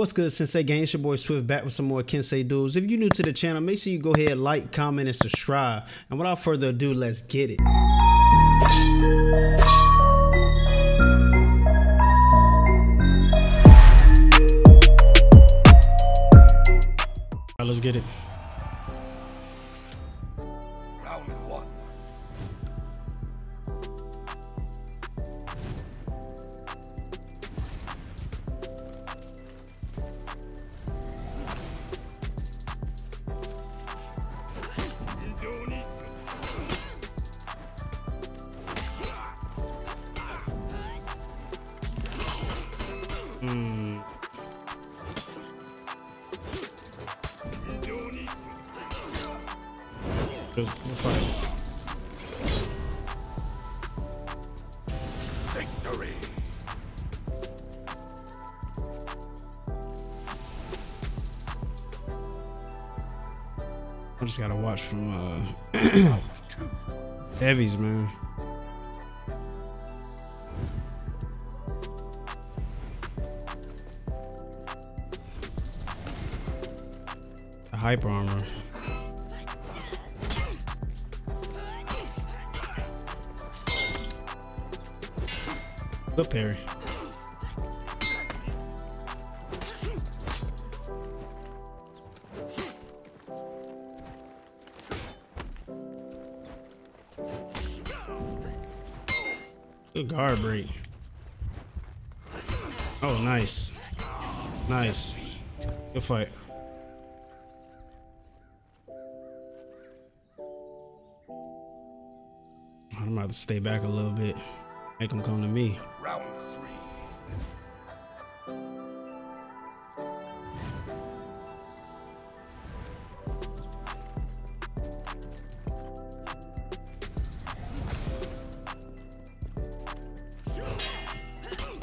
What's good, Sensei Games? Your boy Swift back with some more Kensei Duels. If you're new to the channel, make sure you go ahead, like, comment, and subscribe. And without further ado, let's get it. Alright, let's get it. Victory. I just gotta watch from heavies, man. The hyper armor. Good parry. Good guard break. Oh, nice. Nice. Good fight. I'm about to stay back a little bit. Make him come to me. Round 3.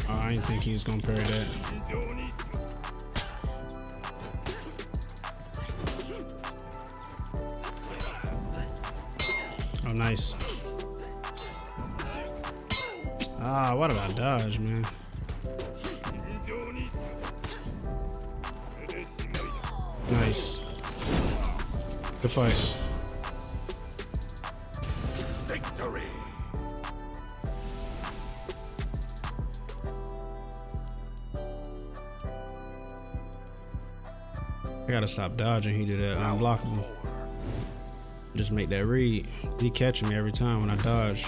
Oh, I didn't think he was gonna parry that. Oh, nice. Ah, what about dodge, man? Nice. Good fight. Victory. I gotta stop dodging. He did that unblockable. Just make that read. He catching me every time when I dodge.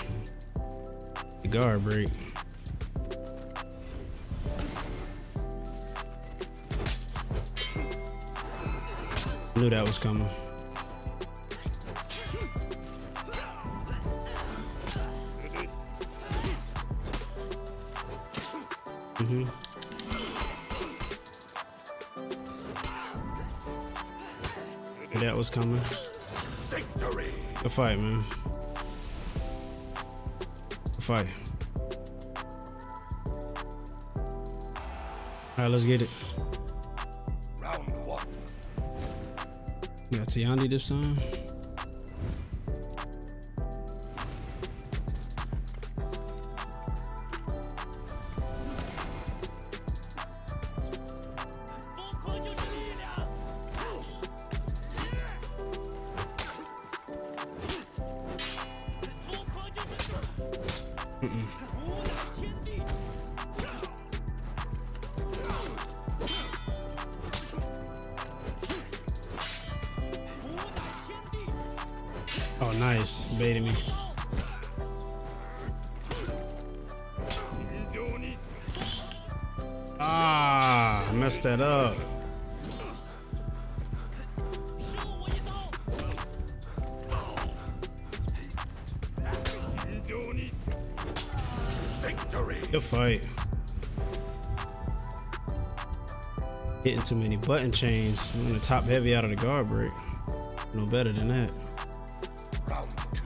The guard break. Knew that was coming. Knew that was coming. Victory. Good fight, man. Fight. Alright, let's get it. Round 1. Got Tiandi this time. Oh, nice. Baiting me. Ah, I messed that up. Good fight. Hitting too many button chains. I'm gonna top heavy out of the guard break. No better than that.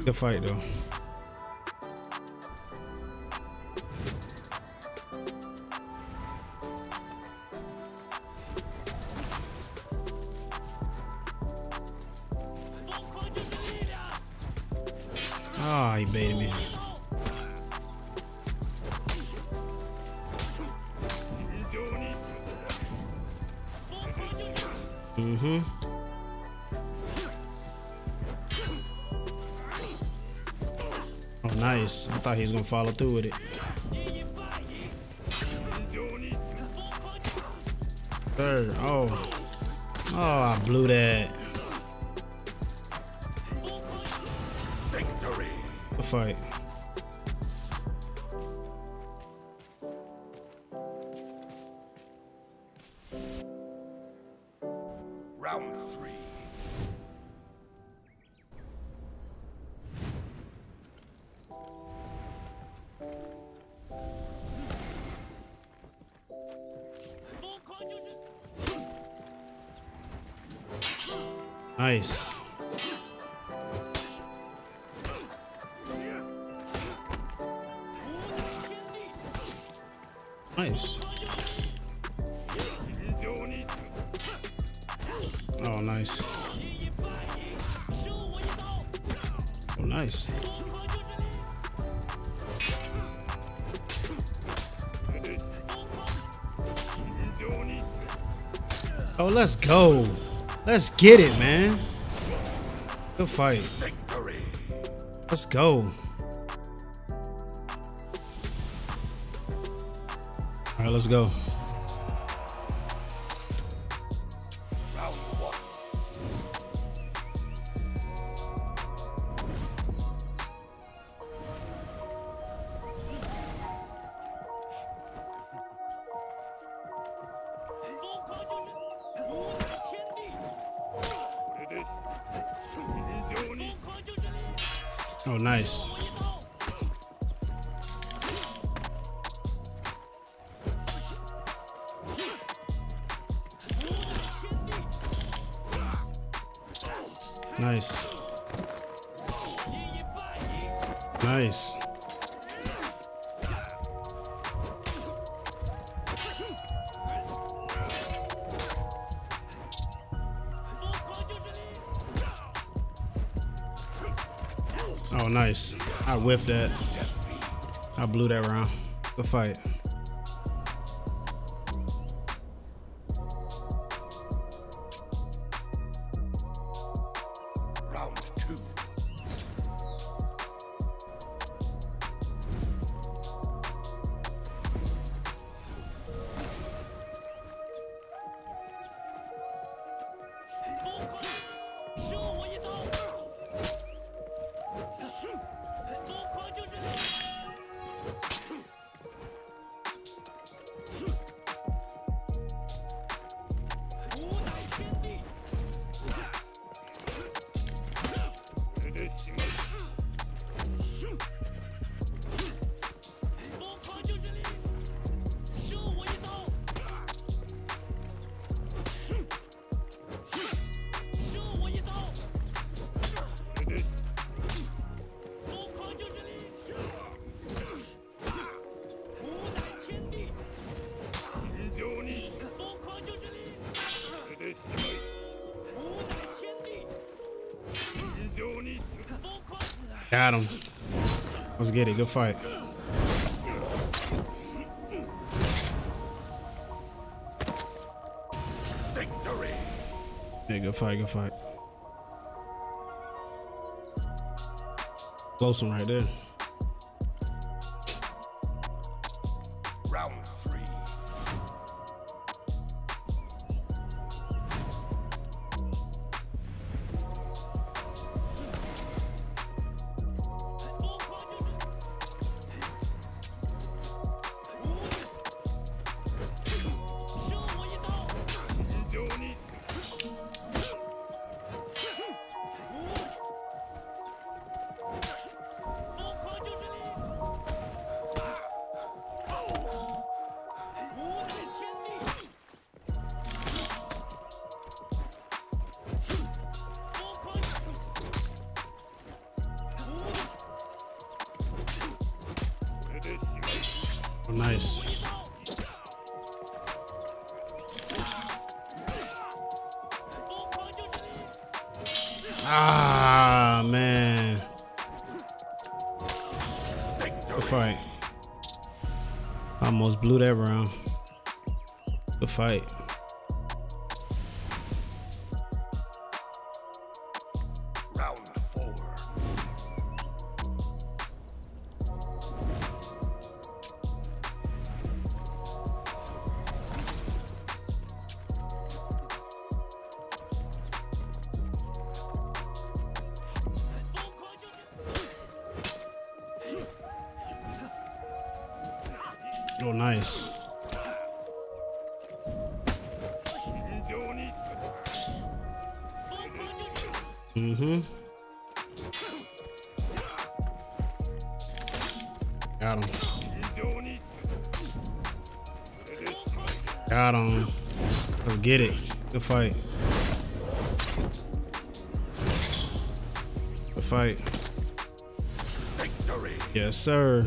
Good fight though. Ah, oh, he baited me. Mm-hmm. Oh, nice. I thought he was gonna follow through with it. Third. Oh. Oh, I blew that. Victory. Good fight. Nice. Nice. Oh, nice. Oh, nice. Oh, let's go. Let's get it, man. Good fight. Victory. Let's go. All right, let's go. Round one. Oh, nice. Nice. Nice. Oh, nice. I whiffed that. I blew that round. Good fight. Round two. Got him. Let's get it. Good fight. Victory. Yeah, good fight. Good fight. Close one right there. Round three. Nice. Ah, man. Good fight. Almost blew that round. Good fight. Oh, nice. Mm-hmm. Got him. Got him. Let's get it. Good fight. Good fight. Victory. Yes, sir.